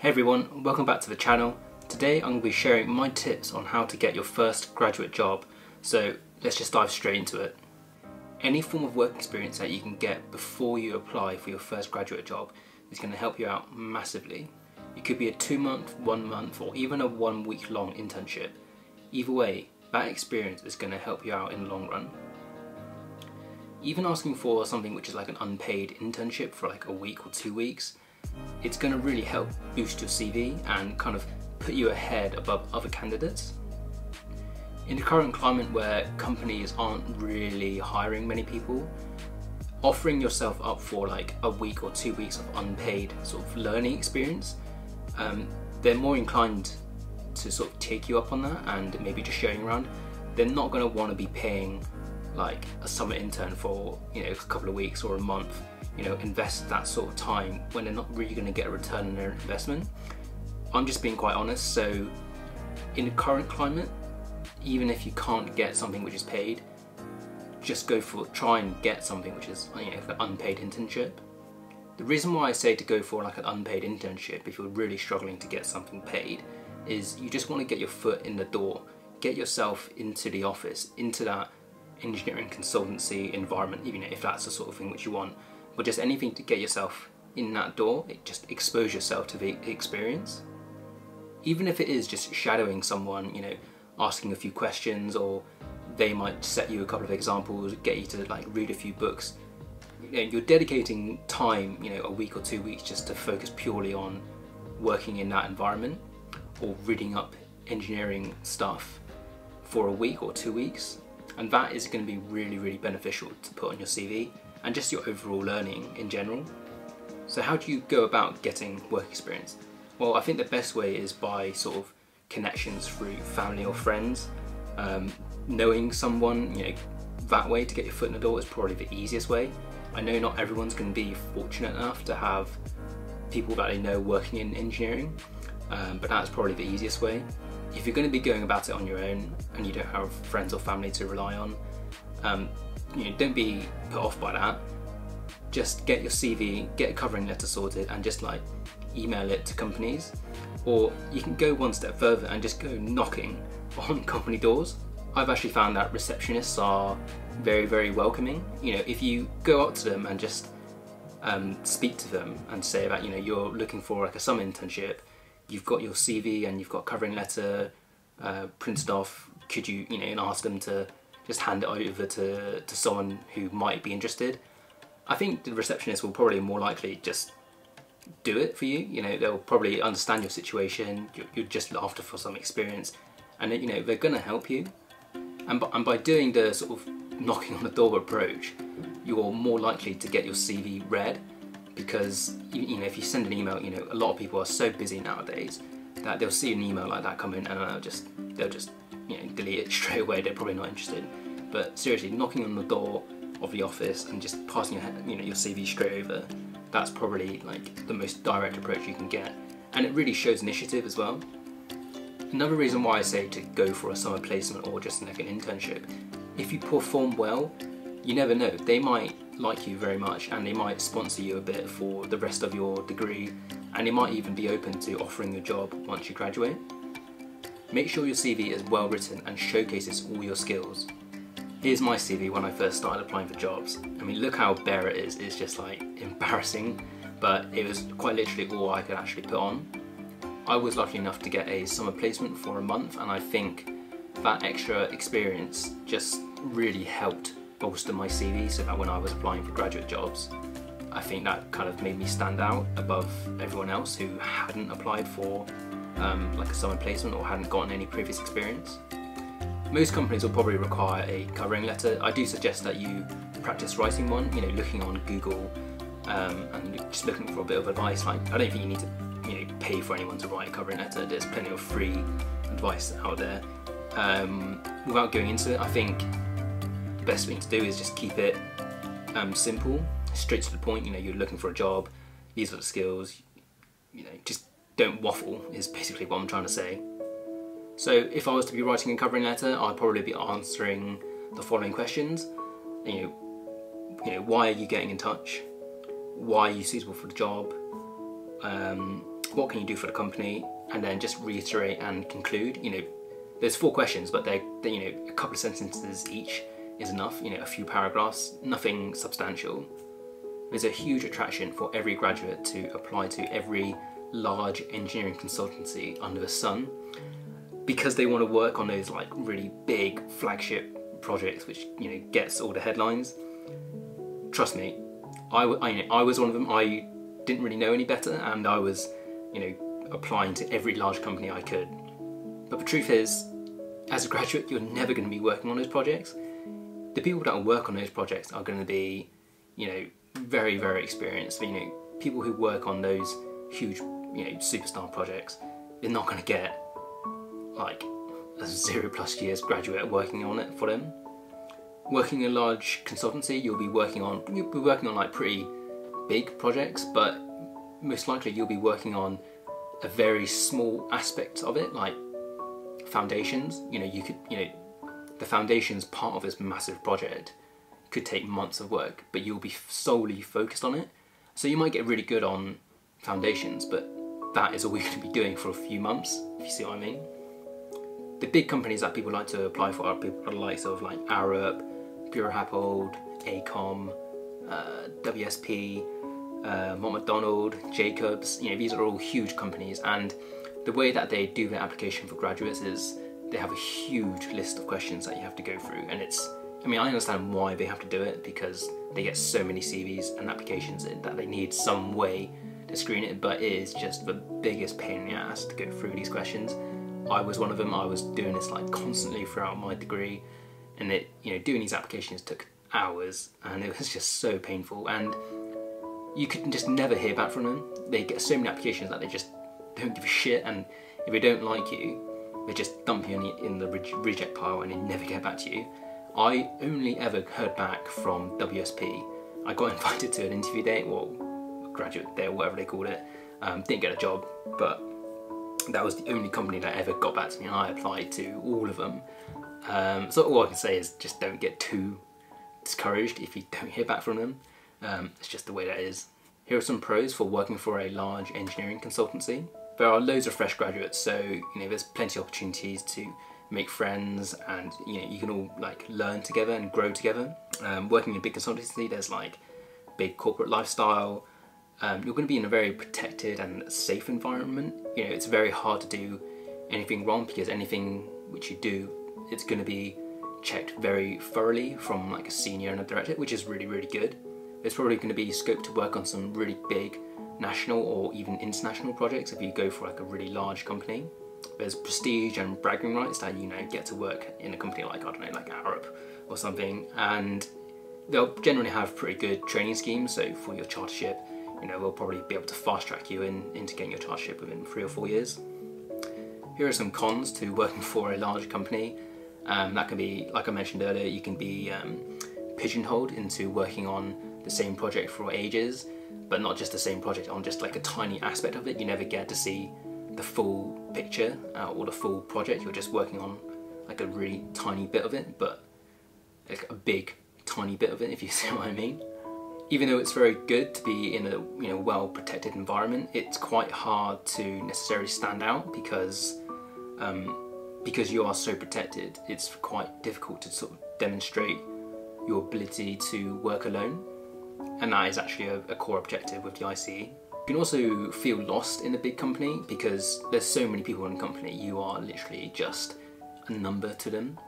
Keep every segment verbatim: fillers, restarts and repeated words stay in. Hey everyone, welcome back to the channel. Today I'm going to be sharing my tips on how to get your first graduate job, so let's just dive straight into it. Any form of work experience that you can get before you apply for your first graduate job is going to help you out massively. It could be a two month, one month, or even a one week long internship. Either way, that experience is going to help you out in the long run. Even asking for something which is like an unpaid internship for like a week or two weeks, it's going to really help boost your C V and kind of put you ahead above other candidates. In the current climate where companies aren't really hiring many people, offering yourself up for like a week or two weeks of unpaid sort of learning experience, um, they're more inclined to sort of take you up on that and maybe just showing around. They're not going to want to be paying like a summer intern for, you know, a couple of weeks or a month, you know, invest that sort of time when they're not really going to get a return on their investment. I'm just being quite honest. So in the current climate, even if you can't get something which is paid, just go for, try and get something which is, you know, an unpaid internship. The reason why I say to go for like an unpaid internship if you're really struggling to get something paid is you just want to get your foot in the door, get yourself into the office, into that engineering consultancy environment, even if that's the sort of thing which you want, or just anything to get yourself in that door. It just expose yourself to the experience. Even if it is just shadowing someone, you know, asking a few questions, or they might set you a couple of examples, get you to like read a few books. You know, you're dedicating time, you know, a week or two weeks just to focus purely on working in that environment or reading up engineering stuff for a week or two weeks. And that is going to be really, really beneficial to put on your C V and just your overall learning in general. So how do you go about getting work experience? Well, I think the best way is by sort of connections through family or friends. Um, knowing someone, you know, that way to get your foot in the door is probably the easiest way. I know not everyone's going to be fortunate enough to have people that they know working in engineering, um, but that's probably the easiest way. If you're going to be going about it on your own and you don't have friends or family to rely on, um, you know, don't be put off by that. Just get your C V, get a covering letter sorted, and just like email it to companies. Or you can go one step further and just go knocking on company doors. I've actually found that receptionists are very, very welcoming. You know, if you go up to them and just um, speak to them and say that, you know, you're looking for like a summer internship, you've got your C V and you've got a covering letter uh, printed off, could you, you know, and ask them to just hand it over to, to someone who might be interested. I think the receptionist will probably more likely just do it for you. You know, they'll probably understand your situation, you're, you're just after for some experience, and you know, they're gonna help you. And, and by doing the sort of knocking on the door approach, you're more likely to get your C V read, because you, you know, if you send an email, you know, a lot of people are so busy nowadays that they'll see an email like that come in and they'll just, they'll just, you know, delete it straight away. They're probably not interested. But seriously, knocking on the door of the office and just passing your, you know, your C V straight over, that's probably like the most direct approach you can get, and it really shows initiative as well. Another reason why I say to go for a summer placement or just like an internship, if you perform well, you never know, they might like you very much and they might sponsor you a bit for the rest of your degree, and they might even be open to offering you a job once you graduate. Make sure your C V is well written and showcases all your skills. Here's my C V when I first started applying for jobs. I mean, look how bare it is, it's just like embarrassing, but it was quite literally all I could actually put on. I was lucky enough to get a summer placement for a month, and I think that extra experience just really helped bolster my C V so that when I was applying for graduate jobs, I think that kind of made me stand out above everyone else who hadn't applied for um, like a summer placement or hadn't gotten any previous experience. Most companies will probably require a covering letter. I do suggest that you practice writing one, you know, looking on Google um, and just looking for a bit of advice. Like, I don't think you need to, you know, pay for anyone to write a covering letter. There's plenty of free advice out there. Um, without going into it, I think the best thing to do is just keep it um, simple, straight to the point. You know, you're looking for a job, these are the skills, you know, just don't waffle is basically what I'm trying to say. So if I was to be writing a covering letter, I'd probably be answering the following questions. You know, you know, why are you getting in touch? Why are you suitable for the job? Um, what can you do for the company, and then just reiterate and conclude. You know, there's four questions, but they, they you know, a couple of sentences each is enough. You know, a few paragraphs, nothing substantial. There's a huge attraction for every graduate to apply to every large engineering consultancy under the sun, because they want to work on those like really big flagship projects, which, you know, gets all the headlines. Trust me, I, I, you know, I was one of them. I didn't really know any better, and I was, you know, applying to every large company I could. But the truth is, as a graduate, you're never going to be working on those projects. The people that work on those projects are going to be, you know, very, very experienced. You know, people who work on those huge, you know, superstar projects, they're not going to get like a zero plus years graduate working on it for them. Working in a large consultancy, you'll be working on you'll be working on like pretty big projects, but most likely you'll be working on a very small aspect of it, like foundations. You know, you could you know the foundations part of this massive project could take months of work, but you'll be solely focused on it. So you might get really good on foundations, but that is all we're going to be doing for a few months, if you see what I mean. The big companies that people like to apply for are people are the likes of like Arup, Bureau Hapold, Acom, uh, W S P, uh, Mont McDonald, Jacobs. You know, these are all huge companies, and the way that they do their application for graduates is they have a huge list of questions that you have to go through, and it's, I mean, I understand why they have to do it, because they get so many C Vs and applications in that they need some way to screen it, but it is just the biggest pain in the ass to go through these questions. I was one of them. I was doing this like constantly throughout my degree, and it, you know, doing these applications took hours, and it was just so painful, and you could just never hear back from them. They get so many applications that they just don't give a shit, and if they don't like you, they just dump you in the reject pile and they never get back to you. I only ever heard back from W S P. I got invited to an interview day, well, graduate day, or whatever they called it. Um, didn't get a job, but that was the only company that ever got back to me, and I applied to all of them. Um, so all I can say is just don't get too discouraged if you don't hear back from them. Um, it's just the way that is. Here are some pros for working for a large engineering consultancy. There are loads of fresh graduates, so you know there's plenty of opportunities to make friends, and you know you can all like learn together and grow together. Um, working in a big consultancy, there's like big corporate lifestyle. Um, you're going to be in a very protected and safe environment. You know, it's very hard to do anything wrong, because anything which you do, it's going to be checked very thoroughly from like a senior and a director, which is really, really good. There's probably going to be scope to work on some really big national or even international projects if you go for like a really large company. There's prestige and bragging rights that, you know, get to work in a company like, I don't know, like Arup or something. And they'll generally have pretty good training schemes, so for your chartership, you know, we'll probably be able to fast track you in, into getting your chartership within three or four years. Here are some cons to working for a large company. Um, that can be, like I mentioned earlier, you can be um, pigeonholed into working on the same project for ages, but not just the same project, on just like a tiny aspect of it. You never get to see the full picture uh, or the full project. You're just working on like a really tiny bit of it, but like a big, tiny bit of it, if you see what I mean. Even though it's very good to be in a you know well-protected environment, it's quite hard to necessarily stand out, because um, because you are so protected. It's quite difficult to sort of demonstrate your ability to work alone, and that is actually a, a core objective with the I C E. You can also feel lost in a big company, because there's so many people in a company. You are literally just a number to them.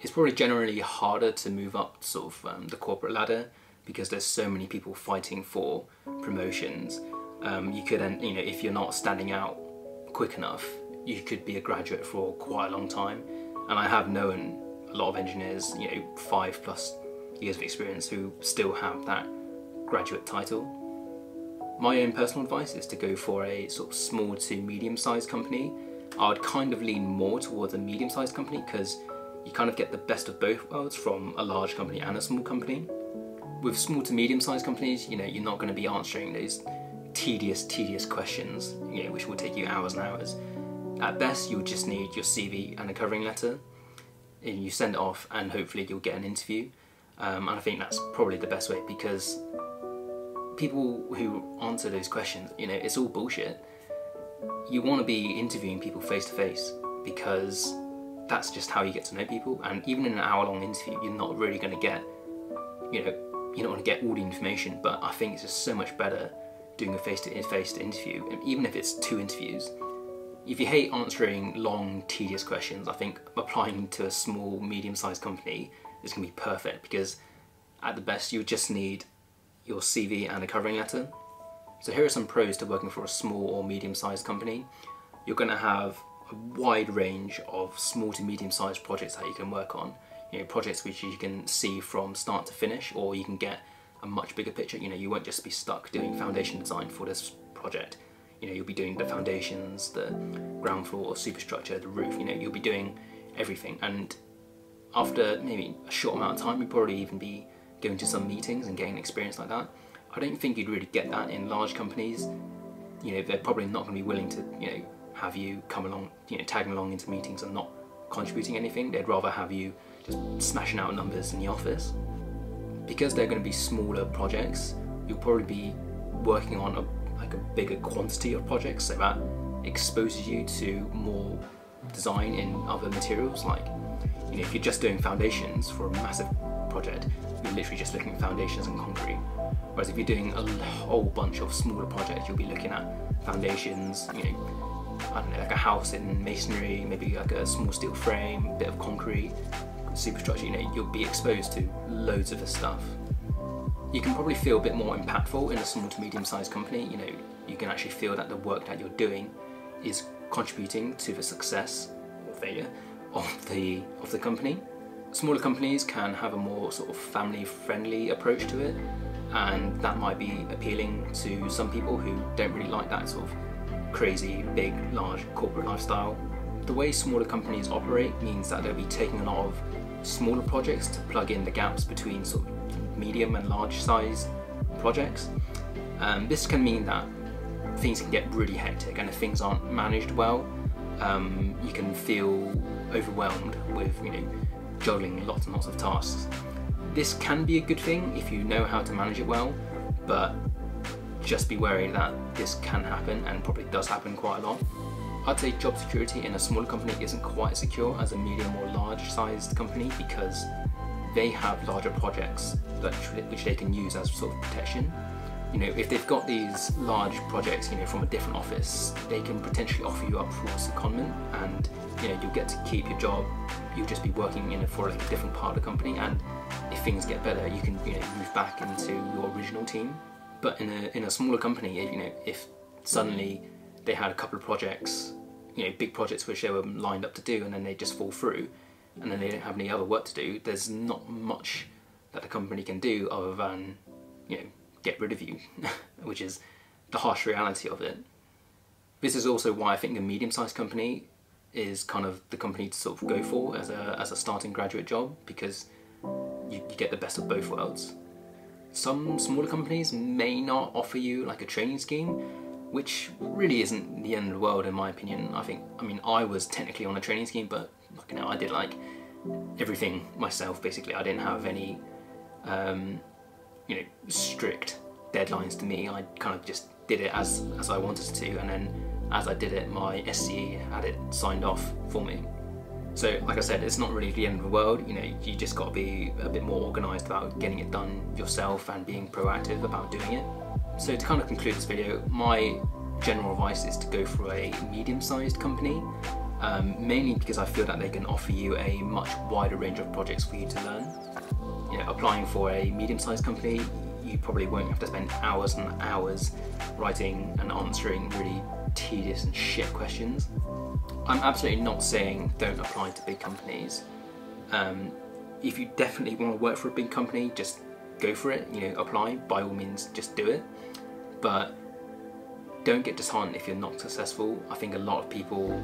It's probably generally harder to move up sort of um, the corporate ladder, because there's so many people fighting for promotions. Um, you could, you know, if you're not standing out quick enough, you could be a graduate for quite a long time. And I have known a lot of engineers, you know, five plus years of experience, who still have that graduate title. My own personal advice is to go for a sort of small to medium-sized company. I would kind of lean more towards a medium-sized company, because you kind of get the best of both worlds from a large company and a small company. With small to medium-sized companies, you know, you're not going to be answering those tedious, tedious questions, you know, which will take you hours and hours. At best, you'll just need your C V and a covering letter, and you send it off, and hopefully you'll get an interview. Um, and I think that's probably the best way, because people who answer those questions, you know, it's all bullshit. you want to be interviewing people face to face, because that's just how you get to know people. And even in an hour long interview, you're not really going to get, you know, you're not going to get all the information, but I think it's just so much better doing a face to face interview, and even if it's two interviews. If you hate answering long, tedious questions, I think applying to a small, medium-sized company is going to be perfect, because at the best you just need your C V and a covering letter. So here are some pros to working for a small or medium-sized company. You're going to have a wide range of small to medium-sized projects that you can work on. You know, projects which you can see from start to finish, or you can get a much bigger picture. You know, you won't just be stuck doing foundation design for this project. You know, you'll be doing the foundations, the ground floor, superstructure, the roof. You know, you'll be doing everything, and after maybe a short amount of time, you'll probably even be going to some meetings and getting experience like that. I don't think you'd really get that in large companies. You know, they're probably not going to be willing to, you know, have you come along, you know, tagging along into meetings and not contributing anything. They'd rather have you just smashing out numbers in the office. Because they're going to be smaller projects, you'll probably be working on a like a bigger quantity of projects, so that exposes you to more design in other materials. Like, you know, if you're just doing foundations for a massive project, you're literally just looking at foundations and concrete. Whereas if you're doing a whole bunch of smaller projects, you'll be looking at foundations, you know, I don't know, like a house in masonry, maybe like a small steel frame, a bit of concrete, superstructure. You know, you'll be exposed to loads of this stuff. You can probably feel a bit more impactful in a small to medium-sized company. You know, you can actually feel that the work that you're doing is contributing to the success or failure of the of the company. Smaller companies can have a more sort of family-friendly approach to it, and that might be appealing to some people who don't really like that sort of crazy, big, large corporate lifestyle. The way smaller companies operate means that they'll be taking a lot of smaller projects to plug in the gaps between sort of medium and large size projects. Um, this can mean that things can get really hectic, and if things aren't managed well, um, you can feel overwhelmed with, you know, juggling lots and lots of tasks. This can be a good thing if you know how to manage it well, but just be wary that this can happen, and probably does happen quite a lot. I'd say job security in a smaller company isn't quite as secure as a medium or large sized company, because they have larger projects that, which they can use as sort of protection. You know, if they've got these large projects, you know, from a different office, they can potentially offer you up for a secondment, and you know, you'll get to keep your job. You'll just be working in it for like a different part of the company, and if things get better, you can, you know, move back into your original team. But in a in a smaller company, you know, if suddenly they had a couple of projects, you know, big projects which they were lined up to do, and then they just fall through, and then they don't have any other work to do, there's not much that the company can do other than, you know, get rid of you, which is the harsh reality of it. This is also why I think a medium-sized company is kind of the company to sort of go for as a, as a starting graduate job, because you, you get the best of both worlds. Some smaller companies may not offer you like a training scheme, which really isn't the end of the world in my opinion. I think, I mean, I was technically on a training scheme, but fucking hell, I did like everything myself basically. I didn't have any, um, you know, strict deadlines to me. I kind of just did it as, as I wanted to, and then as I did it, my S C E had it signed off for me. So like I said, it's not really the end of the world. You know, you just got to be a bit more organised about getting it done yourself and being proactive about doing it. So to kind of conclude this video, my general advice is to go for a medium-sized company, um, mainly because I feel that they can offer you a much wider range of projects for you to learn. You know, applying for a medium-sized company, you probably won't have to spend hours and hours writing and answering really tedious and shit questions. I'm absolutely not saying don't apply to big companies. Um, if you definitely want to work for a big company, just go for it, you know, apply, by all means, just do it. But don't get disheartened if you're not successful. I think a lot of people,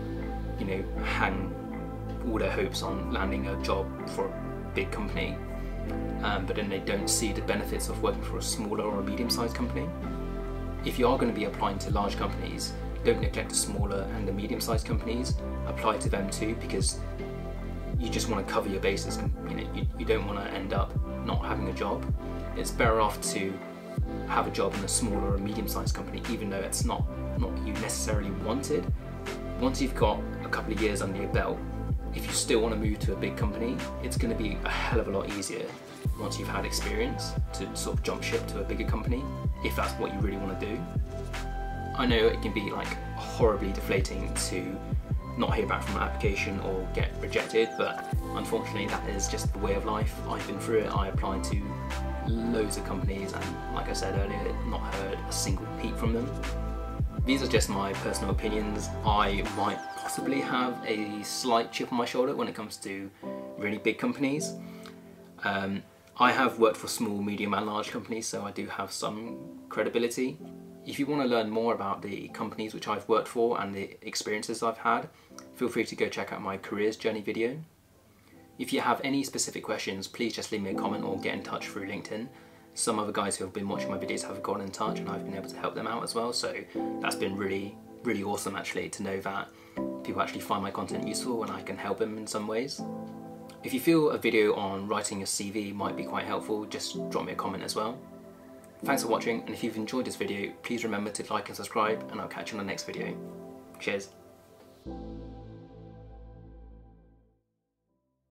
you know, hang all their hopes on landing a job for a big company, um, but then they don't see the benefits of working for a smaller or a medium-sized company. If you are going to be applying to large companies, don't neglect the smaller and the medium-sized companies. Apply to them too, because you just want to cover your bases, and you know, you, you don't want to end up not having a job. It's better off to have a job in a smaller or medium-sized company, even though it's not not you necessarily wanted. Once you've got a couple of years under your belt, if you still want to move to a big company, it's going to be a hell of a lot easier once you've had experience to sort of jump ship to a bigger company, if that's what you really want to do. I know it can be like horribly deflating to not hear back from an application or get rejected, but unfortunately that is just the way of life. I've been through it. I applied to loads of companies and, like I said earlier, not heard a single peep from them. These are just my personal opinions. I might possibly have a slight chip on my shoulder when it comes to really big companies. Um, I have worked for small, medium and large companies, so I do have some credibility. If you want to learn more about the companies which I've worked for and the experiences I've had, feel free to go check out my careers journey video. If you have any specific questions, please just leave me a comment or get in touch through LinkedIn. Some other guys who have been watching my videos have gotten in touch and I've been able to help them out as well, so that's been really, really awesome actually, to know that people actually find my content useful and I can help them in some ways. If you feel a video on writing your C V might be quite helpful, just drop me a comment as well. Thanks for watching, and if you've enjoyed this video, please remember to like and subscribe, and I'll catch you on the next video. Cheers.